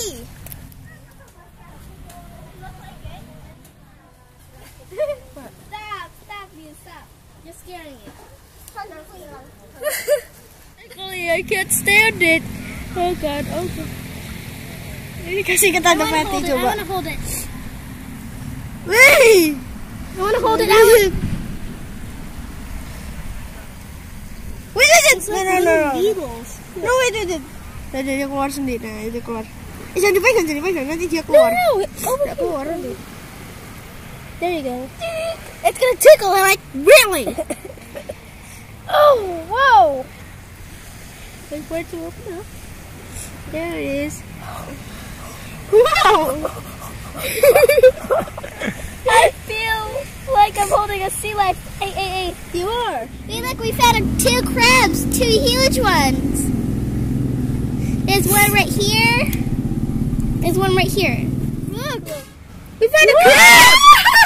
Putih. What? Stop, you stop. You're scaring it. I can't stand it. Oh God, oh God. Ini kasih kita tanda mati coba. I wanna hold it. Wih. I wanna hold it out. We did it. No, we did it. Tadi dia keluar sendiri, nah itu keluar. Jangan dipegang, jangan dipegang, nanti dia keluar. Tidak keluar nanti. There you go. It's gonna tickle and like really. Oh, whoa! Like where to open up? There it is. Wow! I feel like I'm holding a sea life. Hey, hey, hey! You are. Feel like we found 2 crabs, 2 huge ones. There's one right here. There's one right here. Look, we found a crab.